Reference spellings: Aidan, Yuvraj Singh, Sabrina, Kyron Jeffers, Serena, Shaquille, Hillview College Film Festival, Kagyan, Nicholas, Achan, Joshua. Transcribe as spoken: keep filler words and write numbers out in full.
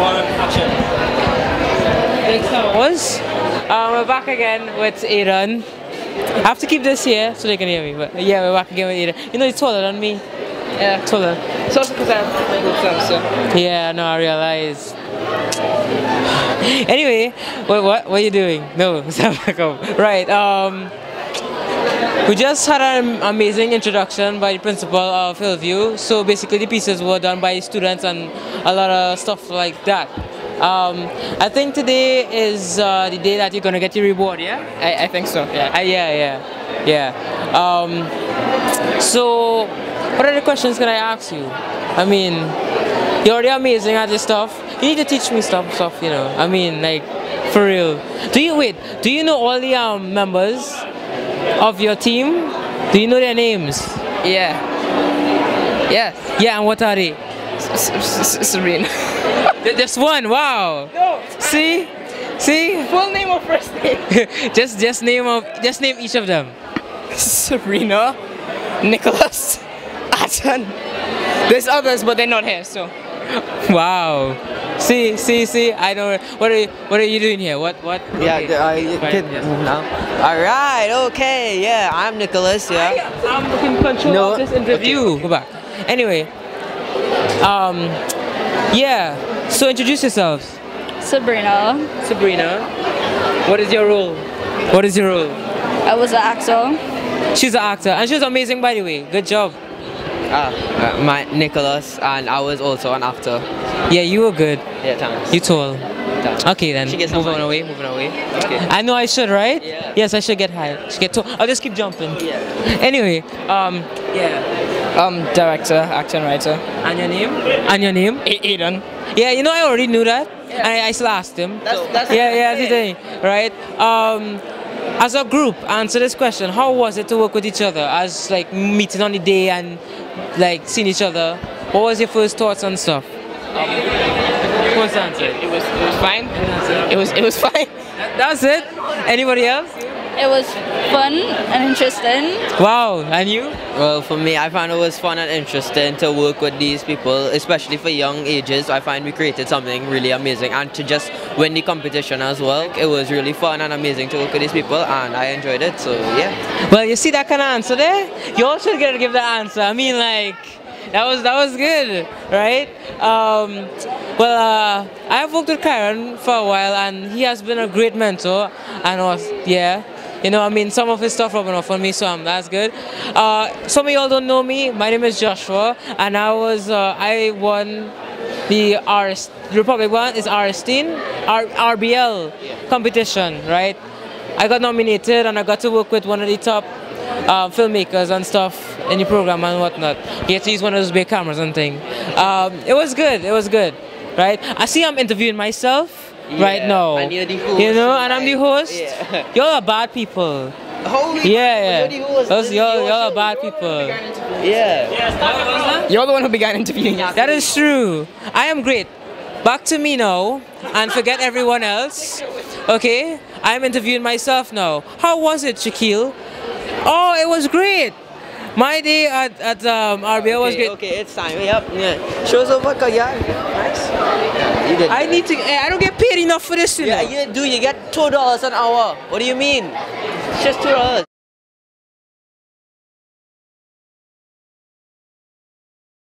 one, action. Thanks, that was. Um, we're back again with Aidan. I have to keep this here so they can hear me, but yeah, we're back again with Aidan. You know, he's taller than me. Yeah, taller. It's also because I have my good time, so. Yeah, no, I realize. Anyway, what, what, what are you doing? No, right, um, we just had an amazing introduction by the principal of Hillview. So basically the pieces were done by students and a lot of stuff like that. Um, I think today is uh, the day that you're going to get your reward, yeah? I, I think so, yeah. Uh, yeah, yeah, yeah. Um, so, what other questions can I ask you? I mean, you're already amazing at this stuff. You need to teach me some stuff, you know. I mean, like, for real. Do you, wait, do you know all the um, members of your team? Do you know their names? Yeah. Yes. Yeah, and what are they? Serena. Just one, wow. No. See? See? Full name or first name? just just name of just name each of them. Sabrina, Nicholas, Achan. There's others but they're not here, so. Wow. See, see, see. I don't. What are you? What are you doing here? What? What? Yeah. Okay. I, I, kid, yes. No. All right. Okay. Yeah. I'm Nicholas. Yeah. I, I'm in control no. of this interview. Okay. Go back. Anyway. Um. Yeah. So introduce yourselves. Sabrina. Sabrina. What is your role? What is your role? I was an actor. She's an actor, and she's amazing, by the way. Good job. Ah, uh, my Nicholas, and I was also an actor. Yeah, you were good. Yeah, thanks. You tall. Thanks. Okay then. She gets moving on away, moving away. Okay. I know I should, right? Yeah. Yes, I should get high. She get tall. I'll just keep jumping. Yeah. Anyway, um, yeah. Um, director, actor, and writer. And your name? And your name? Aidan. Yeah, you know I already knew that. Yeah. And I, I still asked him. That's, that's yeah, yeah, that's the thing, right? Um. As a group, answer this question. How was it to work with each other? As like meeting on the day and like seeing each other. What was your first thoughts on stuff? Um, first answer. It, it was it was fine. It was it was fine. That's it. Anybody else? It was fun and interesting. Wow. And you? Well, for me, I found it was fun and interesting to work with these people, especially for young ages. I find we created something really amazing, and to just win the competition as well. It was really fun and amazing to work with these people, and I enjoyed it. So yeah. Well, you see that kind of answer there. You all should get to give the answer. I mean, like that was that was good, right? Um, well, uh, I have worked with Kyron for a while, and he has been a great mentor, and was yeah. You know, I mean, some of his stuff rubbing off on me, so um, that's good. Uh, some of y'all don't know me. My name is Joshua, and I was uh, I won the R S the Republic one is R S R B L yeah. competition, right? I got nominated, and I got to work with one of the top uh, filmmakers and stuff in the program and whatnot. He had to use one of those big cameras and thing. Um, it was good. It was good, right? I see I'm interviewing myself. Yeah. Right now, and you're the host, you know, and I'm the host. Yeah. Y'all are bad people. Holy yeah, yeah. Y'all are bad people. Yeah. You're the one who began interviewing. Yeah. That is true. I am great. Back to me now, and forget everyone else. Okay, I'm interviewing myself now. How was it, Shaquille? Oh, it was great. My day at, at um, R B L was okay, great. Okay, it's time. Yep. Yeah. Show's over, Kagyan. Nice. You did. I need to. I don't get paid enough for this. Yeah, you do. You get two dollars an hour. What do you mean? It's just two dollars.